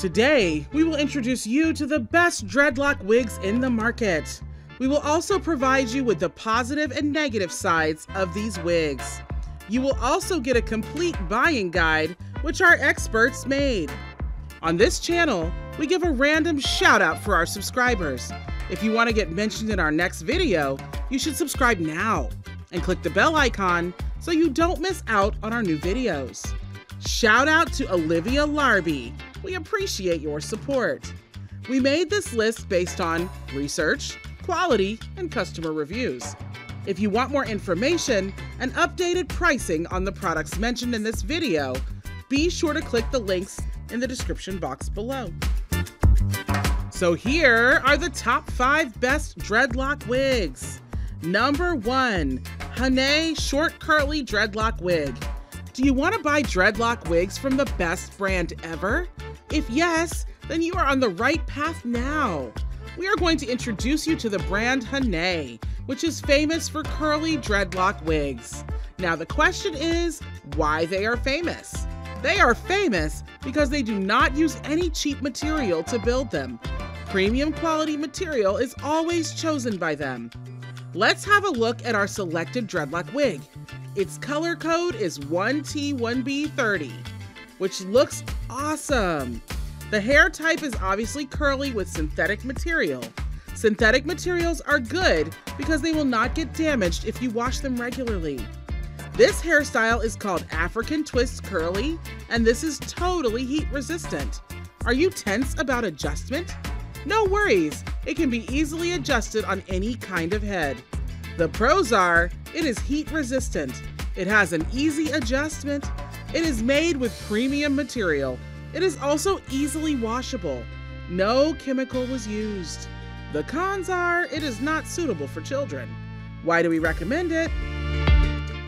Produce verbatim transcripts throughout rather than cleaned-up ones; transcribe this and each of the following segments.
Today, we will introduce you to the best dreadlock wigs in the market. We will also provide you with the positive and negative sides of these wigs. You will also get a complete buying guide, which our experts made. On this channel, we give a random shout out for our subscribers. If you want to get mentioned in our next video, you should subscribe now and click the bell icon so you don't miss out on our new videos. Shout out to Olivia Larby. We appreciate your support. We made this list based on research, quality, and customer reviews. If you want more information and updated pricing on the products mentioned in this video, be sure to click the links in the description box below. So here are the top five best dreadlock wigs. Number one, HANNE Short Curly Dreadlock Wig. Do you want to buy dreadlock wigs from the best brand ever? If yes, then you are on the right path now. We are going to introduce you to the brand HANNE, which is famous for curly dreadlock wigs. Now the question is why they are famous. They are famous because they do not use any cheap material to build them. Premium quality material is always chosen by them. Let's have a look at our selected dreadlock wig. Its color code is one T one B thirty, which looks awesome. The hair type is obviously curly with synthetic material. Synthetic materials are good because they will not get damaged if you wash them regularly. This hairstyle is called African Twist Curly, and this is totally heat resistant. Are you tense about adjustment? No worries, it can be easily adjusted on any kind of head. The pros are, it is heat resistant, it has an easy adjustment, it is made with premium material, it is also easily washable, no chemical was used. The cons are, it is not suitable for children. Why do we recommend it?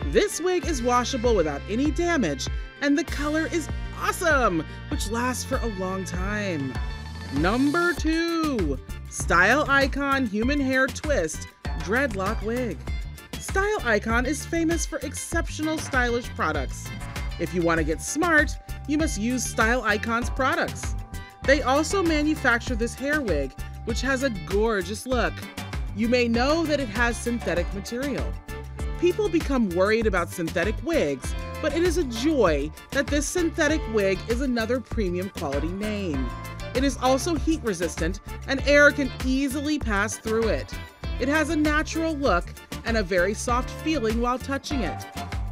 This wig is washable without any damage, and the color is awesome, which lasts for a long time. Number two, Style Icon Human Hair Twist Dreadlock Wig. Style Icon is famous for exceptional stylish products. If you want to get smart, you must use Style Icon's products. They also manufacture this hair wig, which has a gorgeous look. You may know that it has synthetic material. People become worried about synthetic wigs, but it is a joy that this synthetic wig is another premium quality name. It is also heat resistant and air can easily pass through it. It has a natural look and a very soft feeling while touching it.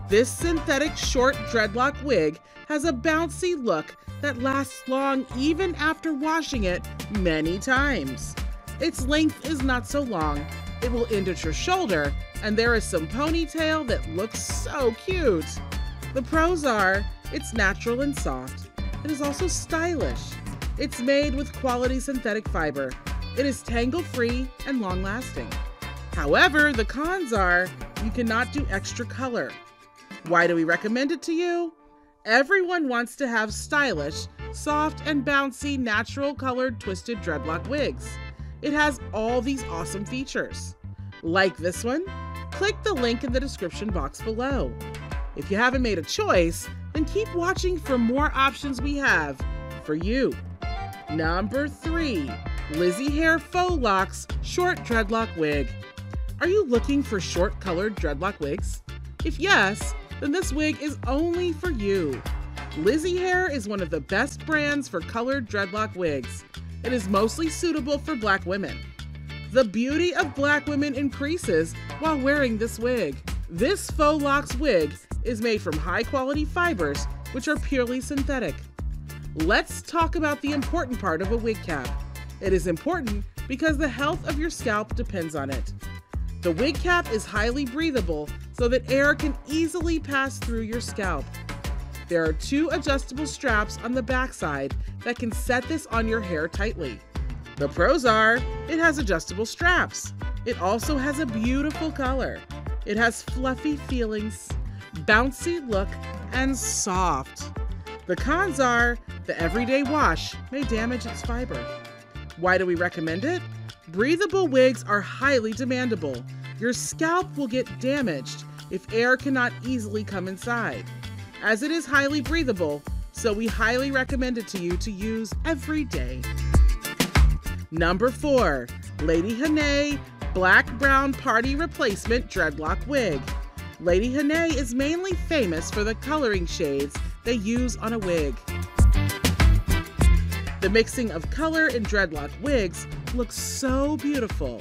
This synthetic short dreadlock wig has a bouncy look that lasts long even after washing it many times. Its length is not so long, it will end at your shoulder, and there is some ponytail that looks so cute. The pros are, it's natural and soft. It is also stylish. It's made with quality synthetic fiber. It is tangle-free and long-lasting. However, the cons are, you cannot do extra color. Why do we recommend it to you? Everyone wants to have stylish, soft, and bouncy natural colored twisted dreadlock wigs. It has all these awesome features. Like this one? Click the link in the description box below. If you haven't made a choice, then keep watching for more options we have for you. Number three, Lizzyhair Faux Locks Short Dreadlock Wig. Are you looking for short colored dreadlock wigs? If yes, then this wig is only for you. Lizzyhair is one of the best brands for colored dreadlock wigs. It is mostly suitable for black women. The beauty of black women increases while wearing this wig. This faux locks wig is made from high quality fibers, which are purely synthetic. Let's talk about the important part of a wig cap. It is important because the health of your scalp depends on it. The wig cap is highly breathable so that air can easily pass through your scalp. There are two adjustable straps on the backside that can set this on your hair tightly. The pros are, it has adjustable straps. It also has a beautiful color. It has fluffy feelings, bouncy look, and soft. The cons are, the everyday wash may damage its fiber. Why do we recommend it? Breathable wigs are highly demandable. Your scalp will get damaged if air cannot easily come inside. As it is highly breathable, so we highly recommend it to you to use every day. Number four, Lady Hanne Black Brown Party Replacement Dreadlock Wig. Lady Hanne is mainly famous for the coloring shades they use on a wig. The mixing of color in dreadlock wigs looks so beautiful.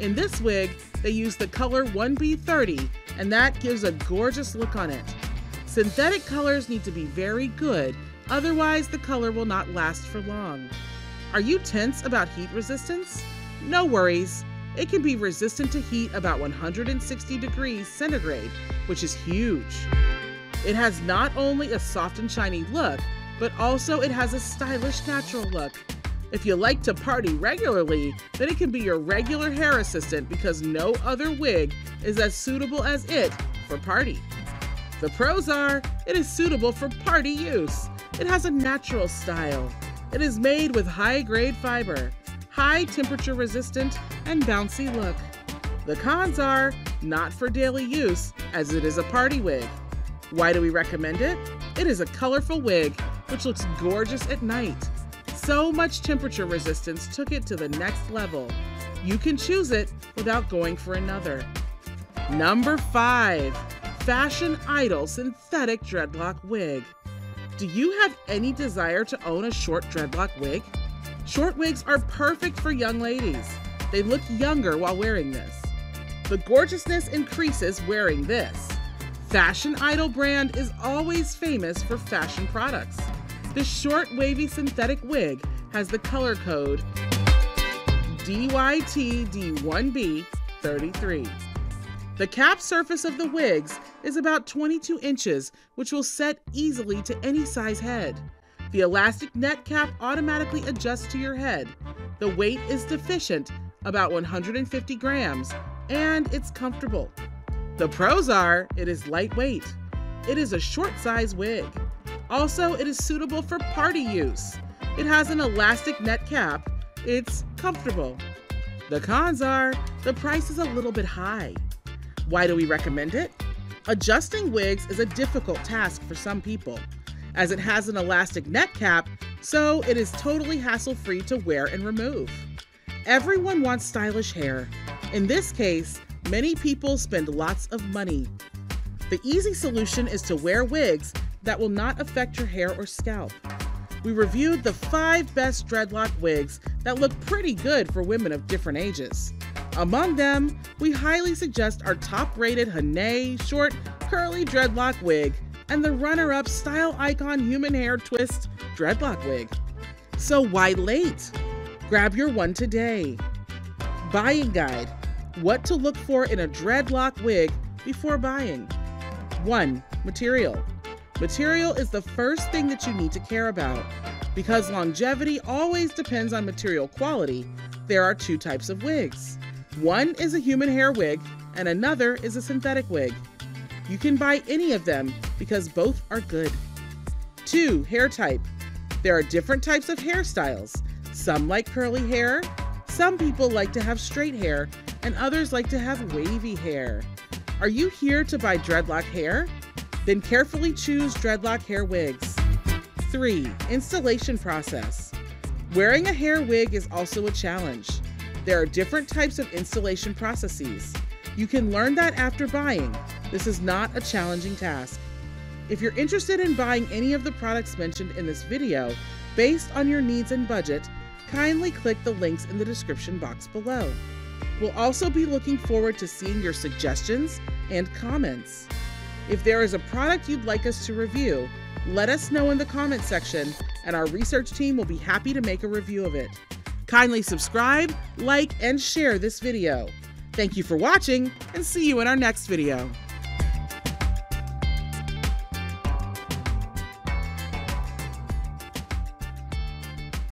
In this wig, they use the color one B thirty, and that gives a gorgeous look on it. Synthetic colors need to be very good, otherwise the color will not last for long. Are you tense about heat resistance? No worries. It can be resistant to heat about one hundred sixty degrees centigrade, which is huge. It has not only a soft and shiny look, but also it has a stylish natural look. If you like to party regularly, then it can be your regular hair assistant because no other wig is as suitable as it for party. The pros are, it is suitable for party use. It has a natural style. It is made with high-grade fiber, high temperature resistant, and bouncy look. The cons are not for daily use as it is a party wig. Why do we recommend it? It is a colorful wig which looks gorgeous at night. So much temperature resistance took it to the next level. You can choose it without going for another. Number five, Fashion Idol Synthetic Dreadlock Wig. Do you have any desire to own a short dreadlock wig? Short wigs are perfect for young ladies. They look younger while wearing this. The gorgeousness increases wearing this. Fashion Idol brand is always famous for fashion products. This short wavy synthetic wig has the color code D Y T D one B thirty-three. The cap surface of the wigs is about twenty-two inches, which will set easily to any size head. The elastic net cap automatically adjusts to your head. The weight is deficient, about one hundred fifty grams, and it's comfortable. The pros are, it is lightweight. It is a short size wig. Also, it is suitable for party use. It has an elastic net cap. It's comfortable. The cons are, the price is a little bit high. Why do we recommend it? Adjusting wigs is a difficult task for some people, as it has an elastic net cap, so it is totally hassle-free to wear and remove. Everyone wants stylish hair. In this case, many people spend lots of money. The easy solution is to wear wigs that will not affect your hair or scalp. We reviewed the five best dreadlock wigs that look pretty good for women of different ages. Among them, we highly suggest our top-rated Hanne short curly dreadlock wig and the runner-up Style Icon human hair twist dreadlock wig. So why late? Grab your one today. Buying guide: what to look for in a dreadlock wig before buying. One, material. Material is the first thing that you need to care about. Because longevity always depends on material quality, there are two types of wigs. One is a human hair wig and another is a synthetic wig. You can buy any of them because both are good. Two, hair type. There are different types of hairstyles. Some like curly hair, some people like to have straight hair, and others like to have wavy hair. Are you here to buy dreadlock hair? Then carefully choose dreadlock hair wigs. Three, installation process. Wearing a hair wig is also a challenge. There are different types of installation processes. You can learn that after buying. This is not a challenging task. If you're interested in buying any of the products mentioned in this video, based on your needs and budget, kindly click the links in the description box below. We'll also be looking forward to seeing your suggestions and comments. If there is a product you'd like us to review, let us know in the comment section and our research team will be happy to make a review of it. Kindly subscribe, like, and share this video. Thank you for watching and see you in our next video.